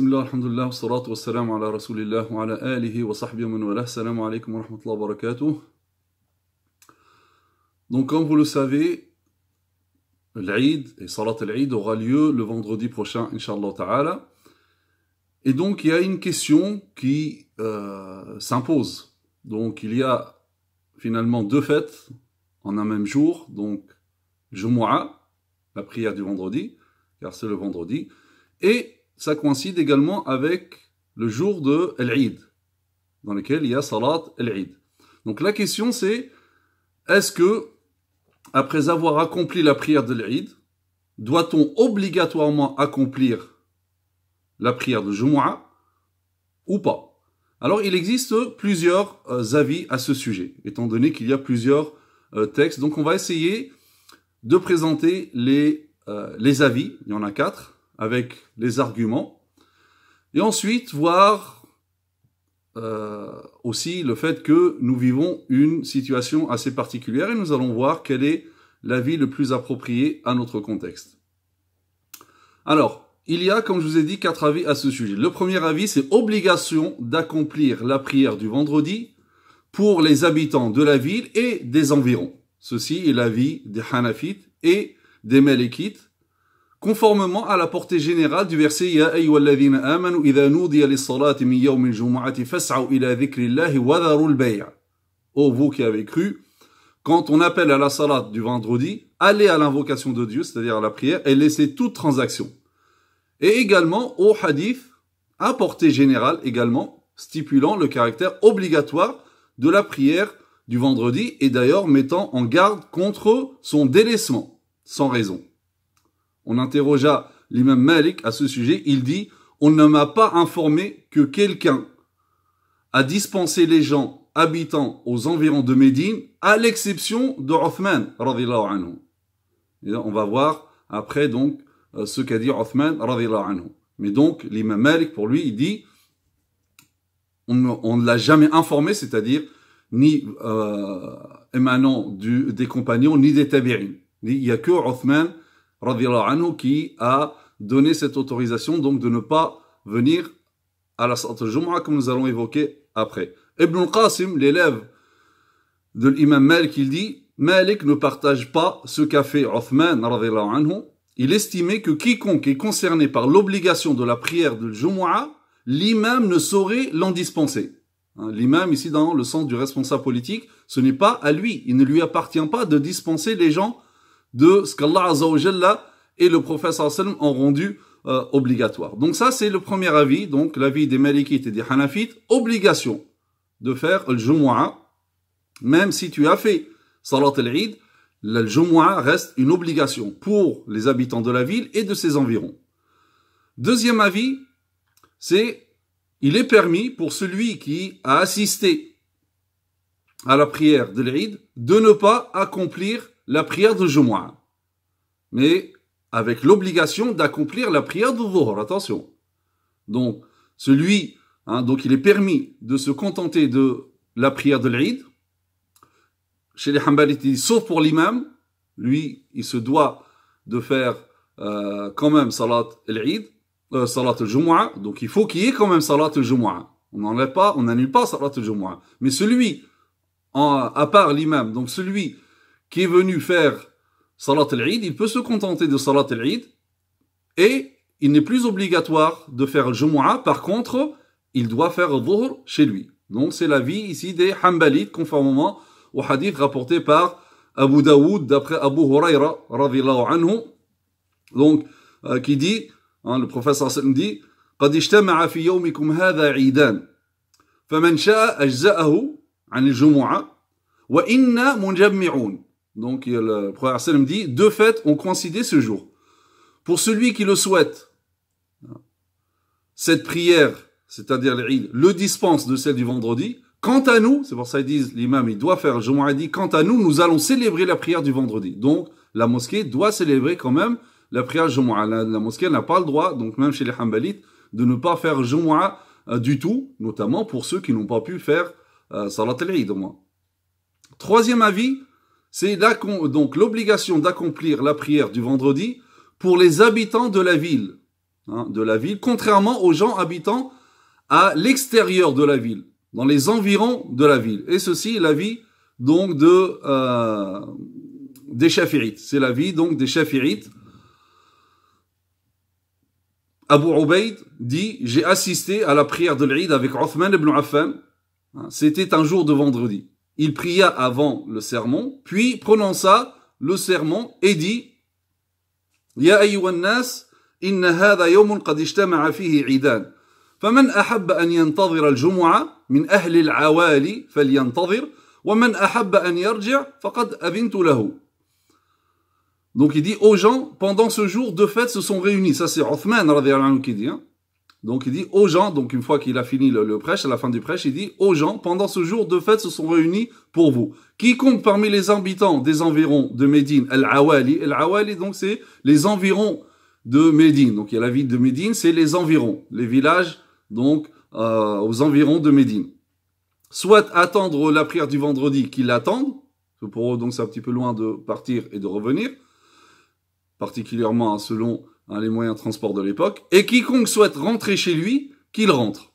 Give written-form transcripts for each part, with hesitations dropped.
Bismillah, alhamdulillah, salatu wassalamu ala rasulillah wa ala alihi wa sahbihi wa man walah. Assalamu alaikum wa rahmatullahi wa barakatuh. Donc comme vous le savez, l'Aïd et Salat al-Aïd aura lieu le vendredi prochain, Inch'Allah Ta'ala. Et donc il y a une question qui s'impose. Donc il y a finalement deux fêtes en un même jour. Donc Jumu'ah, la prière du vendredi, car c'est le vendredi. Et ça coïncide également avec le jour de l'Aïd, dans lequel il y a Salat l'Aïd. Donc la question c'est, est-ce que, après avoir accompli la prière de l'Aïd, doit-on obligatoirement accomplir la prière de Jumu'ah ou pas? Alors il existe plusieurs avis à ce sujet, étant donné qu'il y a plusieurs textes. Donc on va essayer de présenter les avis, il y en a 4, avec les arguments, et ensuite voir aussi le fait que nous vivons une situation assez particulière, et nous allons voir quel est l'avis le plus approprié à notre contexte. Alors, il y a, comme je vous ai dit, 4 avis à ce sujet. Le premier avis, c'est obligation d'accomplir la prière du vendredi pour les habitants de la ville et des environs. Ceci est l'avis des Hanafites et des Malikites, conformément à la portée générale du verset « Ya ayyuhalladhina amanu idha nudiya lissalati min yawmil jumu'ati fas'au ila dhikrillahi wa dharul bay'. » Oh, vous qui avez cru, quand on appelle à la salat du vendredi, allez à l'invocation de Dieu, c'est-à-dire à la prière, et laissez toute transaction. Et également au hadith, à portée générale également, stipulant le caractère obligatoire de la prière du vendredi, et d'ailleurs mettant en garde contre son délaissement, sans raison. On interrogea l'imam Malik à ce sujet, il dit « On ne m'a pas informé que quelqu'un a dispensé les gens habitant aux environs de Médine, à l'exception de Othman, radhiyallahu anhu. » On va voir après donc ce qu'a dit Othman, radhiyallahu anhu. Mais donc l'imam Malik, pour lui, il dit « On ne l'a jamais informé, c'est-à-dire ni émanant des compagnons, ni des tabi'ins. » Il n'y a que Othman, radhiyallahu anhu, qui a donné cette autorisation donc de ne pas venir à la salat al-Jumu'ah, comme nous allons évoquer après. Ibn Qasim, l'élève de l'imam Malik, il dit « Malik ne partage pas ce qu'a fait Othman, radhiyallahu anhu. Il estimait que quiconque est concerné par l'obligation de la prière de Jumu'ah, l'imam ne saurait l'en dispenser. » L'imam, ici, dans le sens du responsable politique, ce n'est pas à lui. Il ne lui appartient pas de dispenser les gens de ce qu'Allah Azza wa Jalla et le prophète sallallahu alayhi wa sallam ont rendu obligatoire. Donc ça, c'est le premier avis, donc l'avis des Malikites et des Hanafites, obligation de faire le Jumu'ah. Même si tu as fait Salat al-Eid, le Jumu'ah reste une obligation pour les habitants de la ville et de ses environs. Deuxième avis, c'est il est permis pour celui qui a assisté à la prière de l'Eid de ne pas accomplir la prière de Jumu'ah, mais avec l'obligation d'accomplir la prière de Dhuhr, attention. Donc, il est permis de se contenter de la prière de l'Eid. Chez les Hanbalites, sauf pour l'imam, lui, il se doit de faire quand même Salat al-Eid, Salat al-Jumu'ah, donc il faut qu'il y ait quand même Salat al-Jumu'ah. On n'enlève pas, on n'annule pas Salat al-Jumu'ah. Mais celui, à part l'imam, donc celui qui est venu faire Salat al-Eid, il peut se contenter de Salat al-Eid et il n'est plus obligatoire de faire Jumu'ah. Par contre, il doit faire Dhuhr chez lui. Donc c'est l'avis ici des Hanbalites, conformément au hadith rapporté par Abu Dawud, d'après Abu Huraira, radhiyallahu anhu, donc, qui dit, hein, le prophète sallallahu alayhi wa sallam dit, قَدْ اجْتَمَعَ فِي يَوْمِكُمْ هَذَا عِيدًا فَمَنْ شَاءَ أَجْزَأَهُ عَنِ الْجُمُعَةِ وَإِنَّا مُنْجَمِّعُونَ. Donc, le prophète sallam dit, deux fêtes ont coïncidé ce jour. Pour celui qui le souhaite, cette prière, c'est-à-dire l'Eid, le dispense de celle du vendredi. Quant à nous, c'est pour ça qu'ils disent, l'imam, il doit faire Jumu'ah, dit, quant à nous, nous allons célébrer la prière du vendredi. Donc, la mosquée doit célébrer quand même la prière Jumu'ah. La mosquée n'a pas le droit, donc même chez les Hanbalites, de ne pas faire Jumu'ah du tout, notamment pour ceux qui n'ont pas pu faire Salat al-Eid, au moins. Troisième avis, c'est donc l'obligation d'accomplir la prière du vendredi pour les habitants de la ville de la ville, contrairement aux gens habitant à l'extérieur de la ville, dans les environs de la ville. Et ceci est l'avis donc des Chafirites. C'est l'avis donc des Chafirites. Abu Ubayd dit: j'ai assisté à la prière de l'Eid avec Othman ibn Affan. C'était un jour de vendredi. Il pria avant le sermon, puis prononça le sermon et dit: Ya ayyuhan nas, inna hadha yawmun qad ijtama'a fihi 'idan. فمن أحب أن ينتظر الجمعة من أهل العوالي فلينتظر ومن أحب أن يرجع فقد أذنت له. Donc il dit aux gens, pendant ce jour, deux fêtes se sont réunies. Ça c'est Othman radhiyallahu anhu qui dit. Donc il dit aux gens, donc une fois qu'il a fini le prêche, à la fin du prêche, il dit aux gens, pendant ce jour, deux fêtes se sont réunies pour vous. Quiconque parmi les habitants des environs de Médine, Al-Awali donc c'est les environs de Médine. Donc il y a la ville de Médine, c'est les environs, les villages donc aux environs de Médine. Soit attendre la prière du vendredi qu'ils l'attendent, pour eux donc c'est un petit peu loin de partir et de revenir, particulièrement selon les moyens de transport de l'époque, et quiconque souhaite rentrer chez lui, qu'il rentre.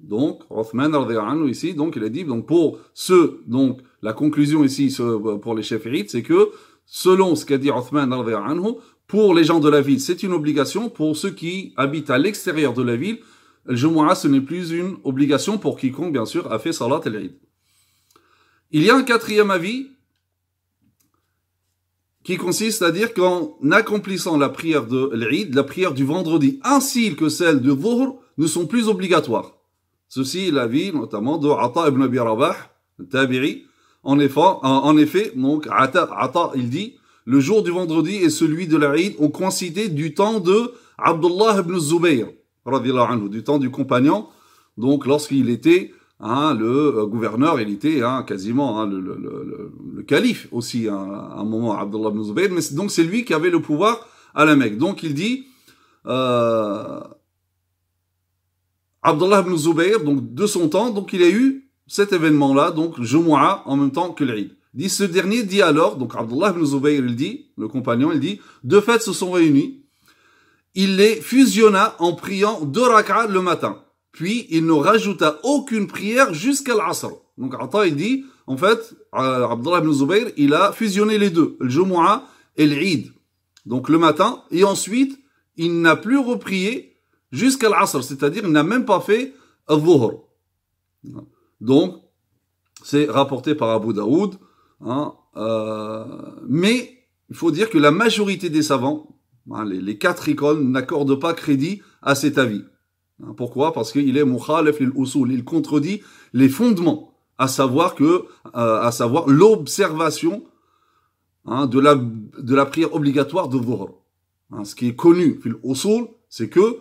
Donc Othman radhiyallahu anhu ici, donc il a dit, donc pour ceux, donc la conclusion ici pour les Chafirites, c'est que selon ce qu'a dit Othman radhiyallahu anhu, pour les gens de la ville c'est une obligation, pour ceux qui habitent à l'extérieur de la ville, le Jumu'ah, ce n'est plus une obligation pour quiconque, bien sûr, a fait Salat al-Eid. Il y a un quatrième avis qui consiste à dire qu'en accomplissant la prière de l'Eid, la prière du vendredi ainsi que celle du Dhuhr ne sont plus obligatoires. Ceci est l'avis notamment de Ata ibn Abi Rabah, Tabi'i. En effet, donc Ata il dit: le jour du vendredi et celui de l'Eid ont coïncidé du temps de Abdullah ibn Zubayr, du temps du compagnon, donc lorsqu'il était le gouverneur, il était quasiment le calife aussi à un moment, Abdullah ibn Zubayr, mais donc c'est lui qui avait le pouvoir à la Mecque. Donc il dit Abdullah ibn Zubayr, donc de son temps, donc il a eu cet événement là, donc le Jumu'ah en même temps que l'Eid. Dit ce dernier, dit alors, donc Abdullah ibn Zubayr, il dit, le compagnon, il dit: deux fêtes se sont réunies. Il les fusionna en priant deux rak'a le matin. Puis, il ne rajouta aucune prière jusqu'à l'Asr. Donc, Ata, il dit, en fait, Abdullah ibn Zubayr, il a fusionné les deux, le Jumu'ah et l'Eid. Donc, le matin. Et ensuite, il n'a plus reprié jusqu'à l'Asr. C'est-à-dire, il n'a même pas fait al-Dhuhr. Donc, c'est rapporté par Abu Dawud. Mais, il faut dire que la majorité des savants, les quatre icônes, n'accordent pas crédit à cet avis. Pourquoi? Parce qu'il est mukhalif lil usul, il contredit les fondements, à savoir l'observation de la prière obligatoire de Dhuhr. Ce qui est connu fil usul, c'est que,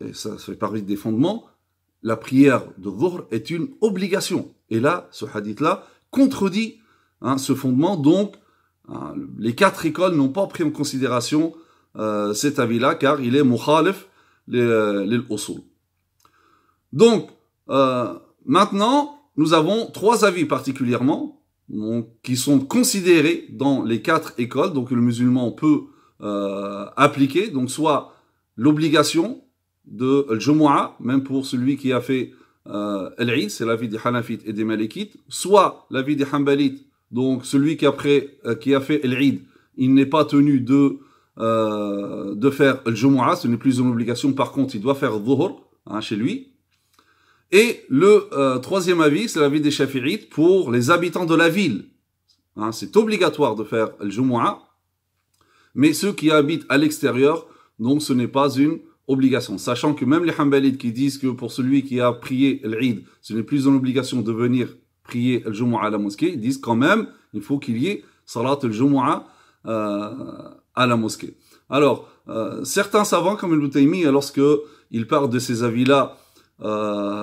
et ça fait partie des fondements, la prière de Dhuhr est une obligation. Et là, ce hadith-là contredit ce fondement, donc les quatre écoles n'ont pas pris en considération cet avis-là, car il est mukhalif lil usul. Donc, maintenant, nous avons trois avis particulièrement, donc, qui sont considérés dans les quatre écoles, donc le musulman peut appliquer, donc soit l'obligation de al-Jumu'ah, même pour celui qui a fait al-Eid, c'est l'avis des Hanafites et des Malikites, soit l'avis des Hanbalites. Donc celui qui a fait l'Eid, il n'est pas tenu de faire le Jumu'ah, ce n'est plus une obligation, par contre il doit faire Dhuhr chez lui. Et le troisième avis, c'est l'avis des Chafirites pour les habitants de la ville. C'est obligatoire de faire le Jumu'ah, mais ceux qui habitent à l'extérieur, donc ce n'est pas une obligation. Sachant que même les Hanbalites qui disent que pour celui qui a prié l'Eid, ce n'est plus une obligation de venir prier al-Jumu'ah à la mosquée, ils disent quand même il faut qu'il y ait Salat al-Jumu'ah à la mosquée. Alors, certains savants comme Ibn Taymiyya, lorsqu'il parle de ces avis-là,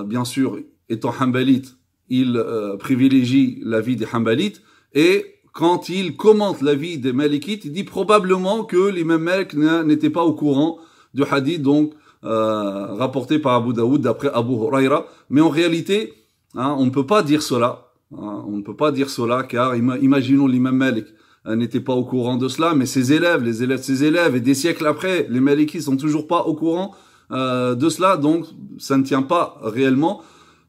bien sûr, étant Hanbalite, il privilégie l'avis des Hanbalites, et quand il commente l'avis des Malikites, il dit probablement que l'imam Malik n'était pas au courant du hadith donc rapporté par Abu Dawud d'après Abu Huraira, mais en réalité, on ne peut pas dire cela, car imaginons l'imam Malik n'étaient pas au courant de cela, mais ses élèves, les élèves de ses élèves, et des siècles après, les Malikites sont toujours pas au courant de cela, donc ça ne tient pas réellement.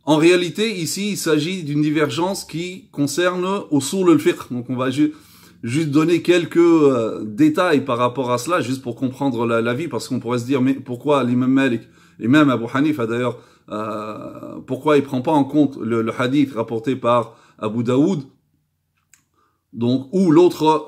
En réalité, ici, il s'agit d'une divergence qui concerne usul al-fiqh. Donc on va juste donner quelques détails par rapport à cela, juste pour comprendre la vie, parce qu'on pourrait se dire, mais pourquoi l'imam Malik, et même Abu Hanifa d'ailleurs, pourquoi il prend pas en compte le hadith rapporté par Abu Dawud, donc, ou l'autre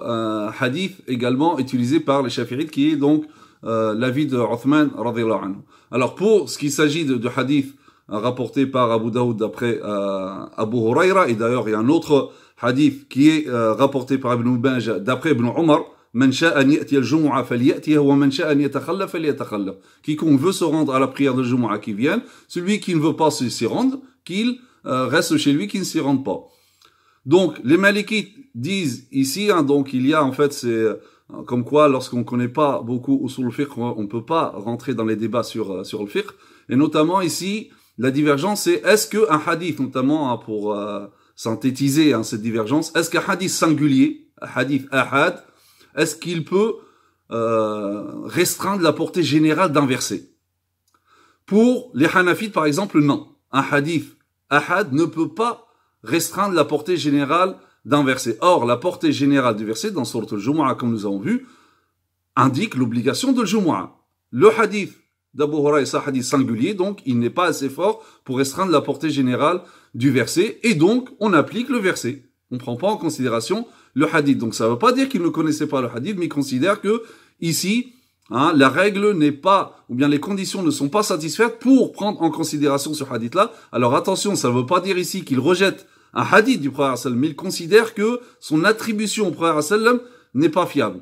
hadith également utilisé par les Chafirites, qui est donc l'avis de Othman radhiyallahu anhu. Alors pour ce qu'il s'agit de hadith rapporté par Abu Dawud d'après Abu Huraira, et d'ailleurs il y a un autre hadith qui est rapporté par Ibn Maja d'après Ibn Omar, quiconque veut se rendre à la prière de Jumu'ah qui vienne, celui qui ne veut pas s'y rendre, qu'il reste chez lui, qu'il ne s'y rende pas. Donc les Malikites disent ici, hein, donc il y a en fait, c'est comme quoi lorsqu'on ne connaît pas beaucoup usul al-fiqh, on ne peut pas rentrer dans les débats sur le fiqh, et notamment ici la divergence c'est est-ce qu'un hadith, notamment hein, pour synthétiser hein, cette divergence, est-ce qu'un hadith singulier, un hadith ahad, est-ce qu'il peut restreindre la portée générale d'un verset? Pour les Hanafites, par exemple, non. Un hadith ahad ne peut pas restreindre la portée générale d'un verset. Or, la portée générale du verset, dans Sourate Al-Jumu'ah, comme nous avons vu, indique l'obligation de Al-Jumu'ah. Le hadith d'Abu Huraira est un hadith singulier, donc il n'est pas assez fort pour restreindre la portée générale du verset, et donc on applique le verset. On ne prend pas en considération le hadith. Donc ça ne veut pas dire qu'il ne connaissait pas le hadith, mais il considère que ici, hein, la règle n'est pas, ou bien les conditions ne sont pas satisfaites pour prendre en considération ce hadith-là. Alors attention, ça ne veut pas dire ici qu'il rejette un hadith du Prophète sallam, mais il considère que son attribution au Prophète sallam n'est pas fiable.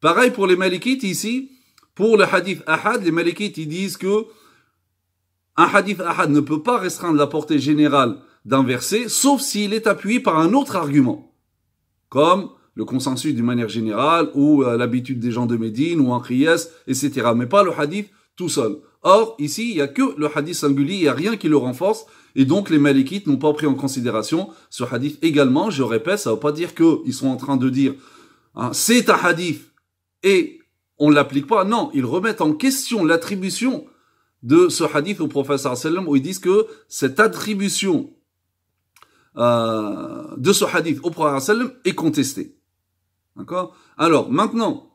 Pareil pour les Malikites ici, pour le hadith ahad, les Malikites ils disent que un hadith ahad ne peut pas restreindre la portée générale d'un verset, sauf s'il est appuyé par un autre argument, comme le consensus d'une manière générale, ou l'habitude des gens de Médine, ou un qiyas, etc. Mais pas le hadith tout seul. Or, ici, il n'y a que le hadith singulier, il n'y a rien qui le renforce, et donc les Malikites n'ont pas pris en considération ce hadith également. Je répète, ça ne veut pas dire qu'ils sont en train de dire hein, « c'est un hadith » et on ne l'applique pas. Non, ils remettent en question l'attribution de ce hadith au prophète sallallahu alayhi wa sallam, où ils disent que cette attribution de ce hadith au prophète sallam est contesté. D'accord? Alors, maintenant,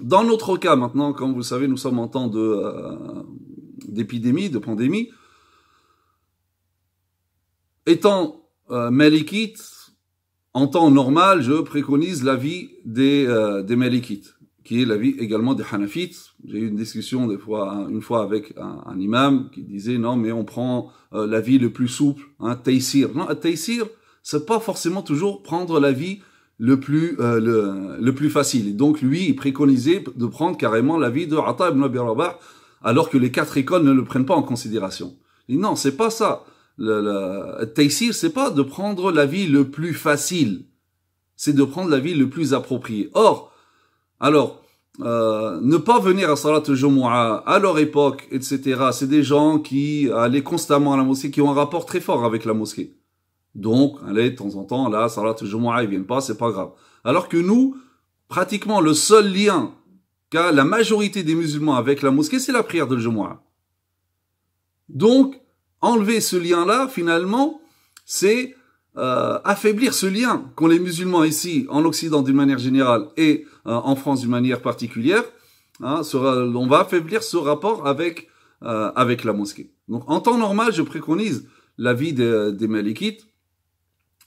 dans notre cas, maintenant, comme vous le savez, nous sommes en temps d'épidémie, de pandémie. Étant malikite, en temps normal, je préconise l'avis des malikites, qui est l'avis également des hanafites. J'ai eu une discussion des fois, hein, une fois avec un imam qui disait non mais on prend l'avis le plus souple, hein, taysir. Non, taysir, c'est pas forcément toujours prendre l'avis le plus facile. Et donc lui, il préconisait de prendre carrément l'avis de Ata ibn Abi Rabah, alors que les quatre écoles ne le prennent pas en considération. Et non, c'est pas ça. Le taysir, c'est pas de prendre l'avis le plus facile, c'est de prendre l'avis le plus approprié. Or alors, ne pas venir à Salat al-Jumu'ah à leur époque, etc., c'est des gens qui allaient constamment à la mosquée, qui ont un rapport très fort avec la mosquée. Donc, allez, de temps en temps, là, Salat al-Jumu'ah, ils viennent pas, c'est pas grave. Alors que nous, pratiquement le seul lien qu'a la majorité des musulmans avec la mosquée, c'est la prière de Jumu'ah. Donc, enlever ce lien-là, finalement, c'est affaiblir ce lien qu'ont les musulmans ici, en Occident d'une manière générale, et en France d'une manière particulière, hein, on va affaiblir ce rapport avec la mosquée. Donc en temps normal, je préconise l'avis des malikites,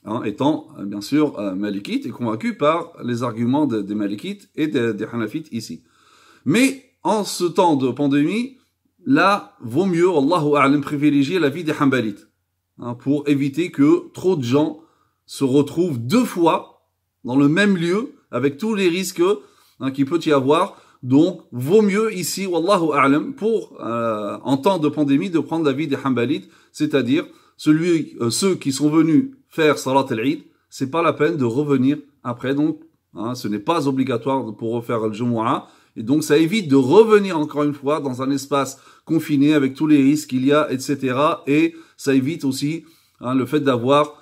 hein, étant bien sûr malikite et convaincu par les arguments des malikites et des hanafites ici. Mais en ce temps de pandémie, là, vaut mieux, Allahu a'lam, privilégier l'avis des hanbalites, pour éviter que trop de gens se retrouvent deux fois dans le même lieu, avec tous les risques qu'il peut y avoir. Donc, vaut mieux ici, wallahu a'lam, pour, en temps de pandémie, de prendre l'avis des Hanbalites, c'est-à-dire ceux qui sont venus faire Salat al-Eid, c'est pas la peine de revenir après, donc ce n'est pas obligatoire pour refaire le Jumu'ah, et donc ça évite de revenir encore une fois dans un espace confiné avec tous les risques qu'il y a, etc., et ça évite aussi le fait d'avoir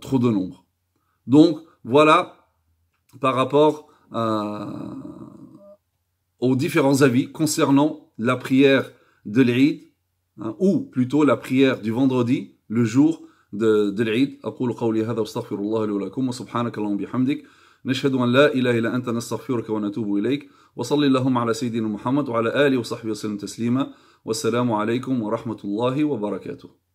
trop de nombre. Donc, voilà par rapport aux différents avis concernant la prière de l'Eid, hein, ou plutôt la prière du vendredi, le jour de l'Eid. أقول قولي هذا واستغفر الله لي ولكم وسبحانك اللهم وبحمدك نشهد أن لا إله إلا أنت نستغفرك ونتوب إليك وصلي اللهم على سيدنا محمد وعلى آله وصحبه وسلم تسليما والسلام عليكم ورحمة الله وبركاته.